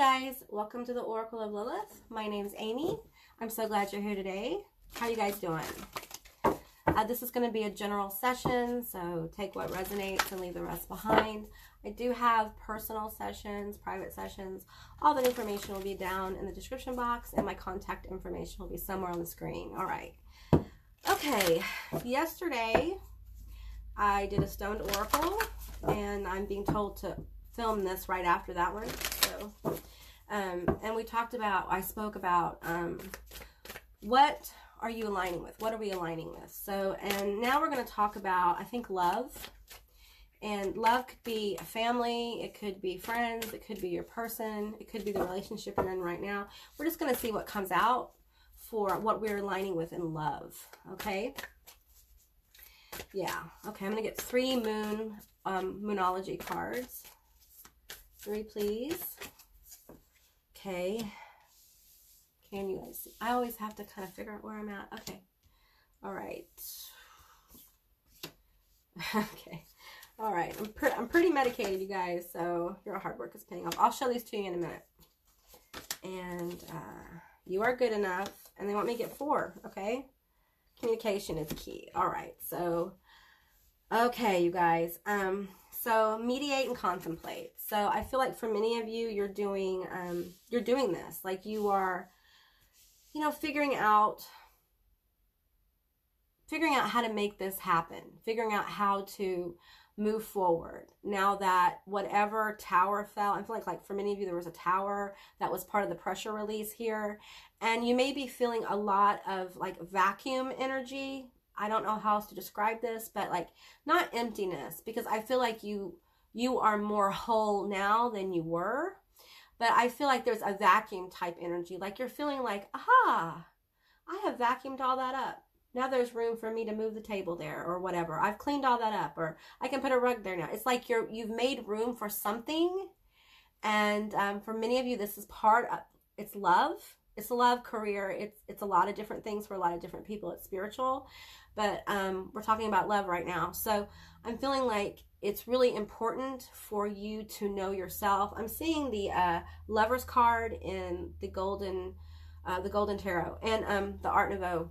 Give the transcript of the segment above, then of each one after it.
guys, welcome to the Oracle of Lilith. My name is Amy. I'm so glad you're here today. How are you guys doing? This is going to be a general session, so take what resonates and leave the rest behind. I do have personal sessions, private sessions. All that information will be down in the description box, and my contact information will be somewhere on the screen. All right. Okay, yesterday I did a stoned oracle, and I'm being told to film this right after that one. So, and we talked about, I spoke about what are you aligning with? What are we aligning with? So, and now we're going to talk about, I think, love. And love could be a family, it could be friends, it could be your person, it could be the relationship you're in right now. We're just going to see what comes out for what we're aligning with in love, okay? Yeah, okay, I'm going to get three moonology cards. Three, please. Okay. Can you guys see? I always have to kind of figure out where I'm at. Okay. All right. Okay. All right. I'm pretty medicated, you guys, so your hard work is paying off. I'll show these to you in a minute. And you are good enough. And they want me to get four, okay? Communication is key. All right. So, okay, you guys. So mediate and contemplate. So I feel like for many of you, you're doing this. Like you are, you know, figuring out how to make this happen, figuring out how to move forward. Now that whatever tower fell, I feel like for many of you, there was a tower that was part of the pressure release here. And you may be feeling a lot of like vacuum energy. I don't know how else to describe this, but like not emptiness, because I feel like you are more whole now than you were, but I feel like there's a vacuum type energy. Like you're feeling like, aha, I have vacuumed all that up. Now there's room for me to move the table there or whatever. I've cleaned all that up, or I can put a rug there now. It's like you've made room for something. And for many of you, this is part of, it's love. It's love, career, it's a lot of different things for a lot of different people. It's spiritual, but we're talking about love right now. So I'm feeling like it's really important for you to know yourself. I'm seeing the Lover's card in the Golden Tarot and the Art Nouveau.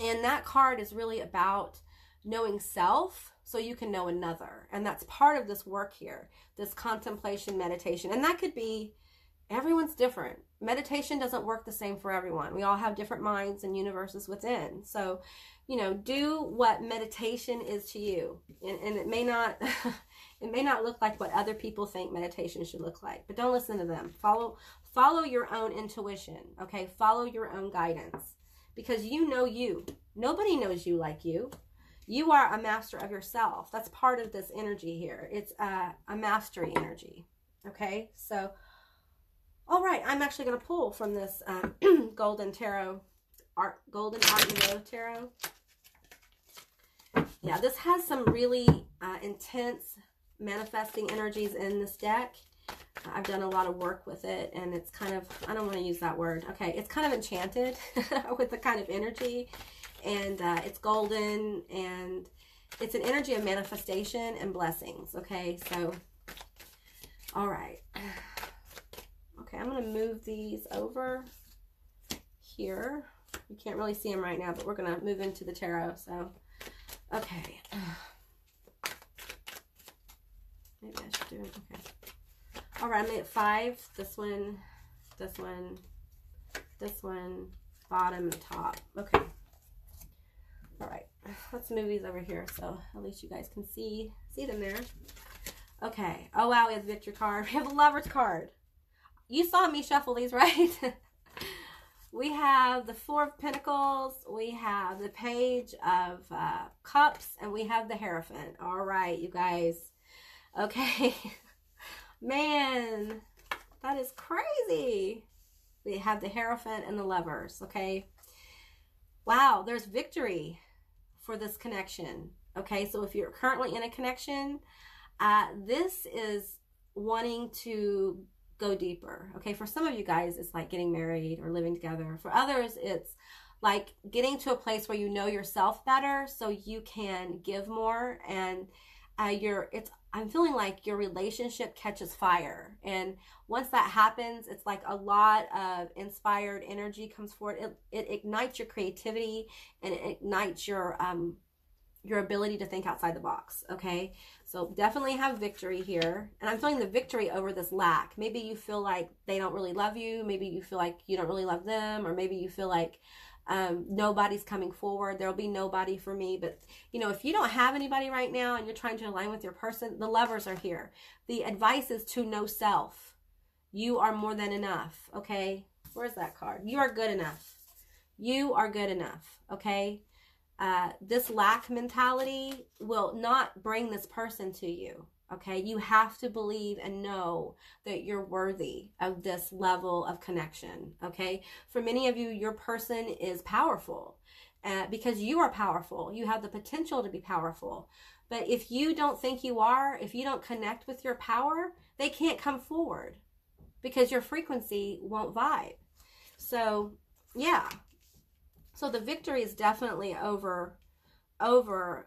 And that card is really about knowing self so you can know another. And that's part of this work here, this contemplation, meditation. And that could be, everyone's different. Meditation doesn't work the same for everyone. We all have different minds and universes within. So, you know, do what meditation is to you. And it may not it may not look like what other people think meditation should look like, but don't listen to them. Follow your own intuition, okay? Follow your own guidance, because you know you. Nobody knows you like you. You are a master of yourself. That's part of this energy here. It's a mastery energy, okay? So, all right, I'm actually going to pull from this Golden Art Nouveau Tarot. Yeah, this has some really intense manifesting energies in this deck. I've done a lot of work with it, and it's kind of, I don't want to use that word. Okay, it's kind of enchanted with the kind of energy, and it's golden, and it's an energy of manifestation and blessings. Okay, so, all right. Okay, I'm going to move these over here. You can't really see them right now, but we're going to move into the tarot. So, okay. Maybe I should do it. Okay. All right, I'm going to get five. This one, bottom and top. Okay. All right. Let's move these over here so at least you guys can see them there. Okay. Oh, wow, we have the Victory card. We have the Lover's card. You saw me shuffle these, right? We have the Four of Pentacles, we have the Page of Cups, and we have the Hierophant. All right, you guys. Okay. Man, that is crazy. We have the Hierophant and the Lovers, okay? Wow, there's victory for this connection, okay? So if you're currently in a connection, this is wanting to go deeper. Okay. For some of you guys, it's like getting married or living together. For others, it's like getting to a place where you know yourself better so you can give more. And it's I'm feeling like your relationship catches fire. And once that happens, it's like a lot of inspired energy comes forward. It ignites your creativity and it ignites your ability to think outside the box. Okay. So definitely have victory here. And I'm feeling the victory over this lack. Maybe you feel like they don't really love you. Maybe you feel like you don't really love them, or maybe you feel like nobody's coming forward. There'll be nobody for me. But you know, if you don't have anybody right now and you're trying to align with your person, the lovers are here. The advice is to know self. You are more than enough. Okay. Where's that card? You are good enough. You are good enough. Okay. This lack mentality will not bring this person to you. Okay. You have to believe and know that you're worthy of this level of connection. Okay. For many of you, your person is powerful because you are powerful. You have the potential to be powerful. But if you don't think you are, if you don't connect with your power, they can't come forward because your frequency won't vibe. So yeah. So the victory is definitely over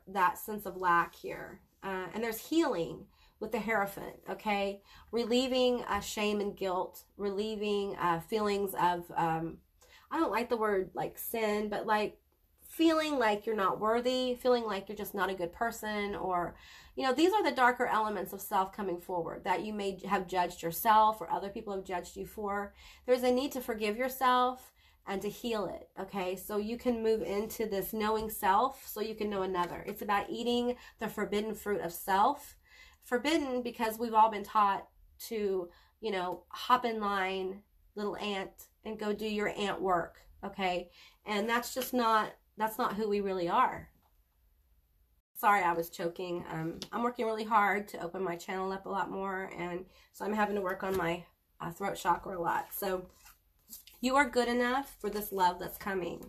that sense of lack here. And there's healing with the Hierophant, okay? Relieving shame and guilt, relieving feelings of, I don't like the word like sin, but like feeling like you're not worthy, feeling like you're just not a good person, or, you know, these are the darker elements of self coming forward that you may have judged yourself or other people have judged you for. There's a need to forgive yourself and to heal it, okay? So you can move into this knowing self so you can know another. It's about eating the forbidden fruit of self. Forbidden because we've all been taught to, you know, hop in line, little ant, and go do your ant work, okay? And that's just not, that's not who we really are. Sorry, I was choking. I'm working really hard to open my channel up a lot more, and so I'm having to work on my throat chakra a lot. So you are good enough for this love that's coming.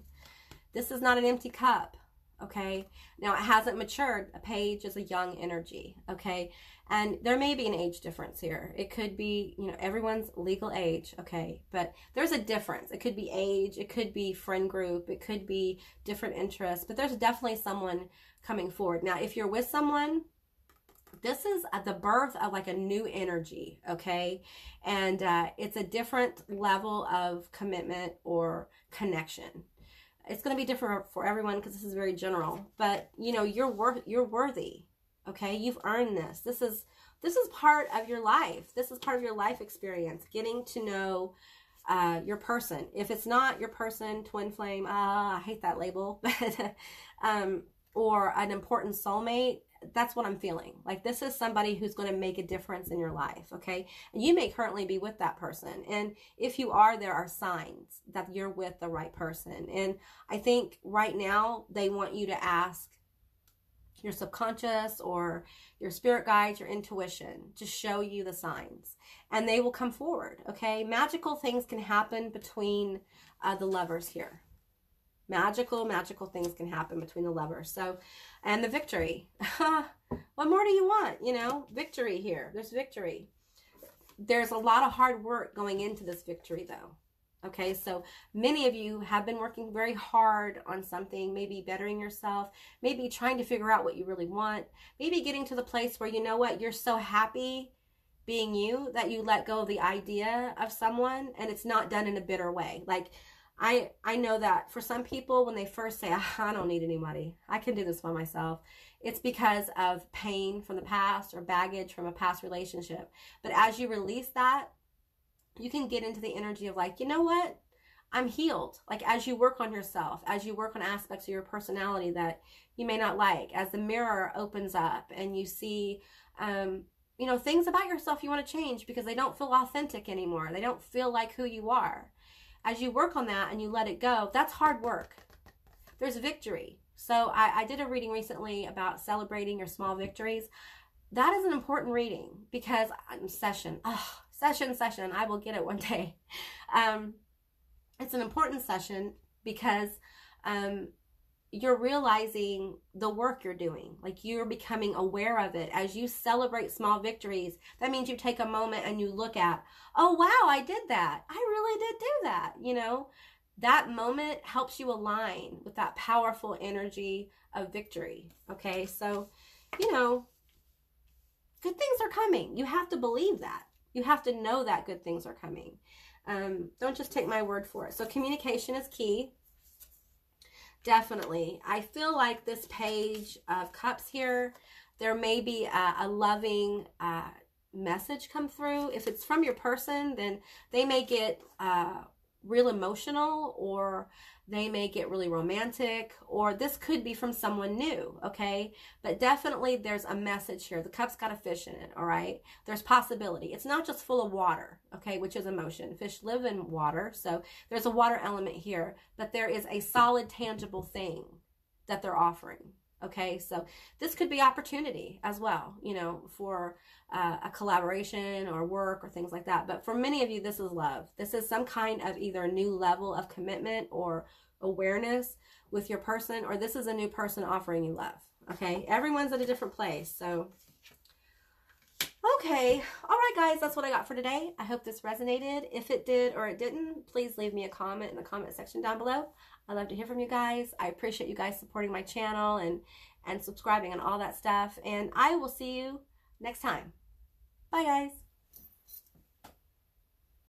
This is not an empty cup, okay? Now, it hasn't matured. A page is a young energy, okay? And there may be an age difference here. It could be, you know, everyone's legal age, okay? But there's a difference. It could be age. It could be friend group. It could be different interests. But there's definitely someone coming forward. Now, if you're with someone, this is the birth of like a new energy, okay? And it's a different level of commitment or connection. It's going to be different for everyone because this is very general. But, you know, you're worthy, okay? You've earned this. This is part of your life. This is part of your life experience, getting to know your person. If it's not your person, twin flame, I hate that label, but or an important soulmate, that's what I'm feeling. Like, this is somebody who's going to make a difference in your life, okay? And you may currently be with that person. And if you are, there are signs that you're with the right person. And I think right now they want you to ask your subconscious or your spirit guides, your intuition, to show you the signs. And they will come forward, okay? Magical things can happen between the lovers here. Magical things can happen between the lovers. So, and the victory. What more do you want? You know, victory here. There's victory. There's a lot of hard work going into this victory, though. Okay, so many of you have been working very hard on something, maybe bettering yourself, maybe trying to figure out what you really want, maybe getting to the place where, you know what, you're so happy being you that you let go of the idea of someone, and it's not done in a bitter way. Like, I know that for some people, when they first say, I don't need anybody, I can do this by myself, it's because of pain from the past or baggage from a past relationship. But as you release that, you can get into the energy of like, you know what? I'm healed. Like, as you work on yourself, as you work on aspects of your personality that you may not like, as the mirror opens up and you see, you know, things about yourself you want to change because they don't feel authentic anymore. They don't feel like who you are. As you work on that and you let it go, that's hard work. There's victory. So I did a reading recently about celebrating your small victories. That is an important reading because session. I will get it one day. It's an important session because you're realizing the work you're doing. Like, you're becoming aware of it. As you celebrate small victories, that means you take a moment and you look at, oh, wow, I did that. I really did do that. You know, that moment helps you align with that powerful energy of victory. Okay. So, you know, good things are coming. You have to believe that. You have to know that good things are coming. Don't just take my word for it. So communication is key. Definitely. I feel like this Page of Cups here, there may be a loving message come through. If it's from your person, then they may get real emotional, or they may get really romantic, or this could be from someone new, okay? But definitely there's a message here. The cup's got a fish in it, all right? There's possibility. It's not just full of water, okay, which is emotion. Fish live in water, so there's a water element here, but there is a solid, tangible thing that they're offering, okay? So this could be opportunity as well, you know, for a collaboration or work or things like that. But for many of you, this is love. This is some kind of either new level of commitment or awareness with your person, or this is a new person offering you love, okay? Everyone's at a different place, so okay. All right, guys, that's what I got for today. I hope this resonated. If it did or it didn't, please leave me a comment in the comment section down below. I love to hear from you guys. I appreciate you guys supporting my channel and subscribing and all that stuff. And I will see you next time. Bye, guys.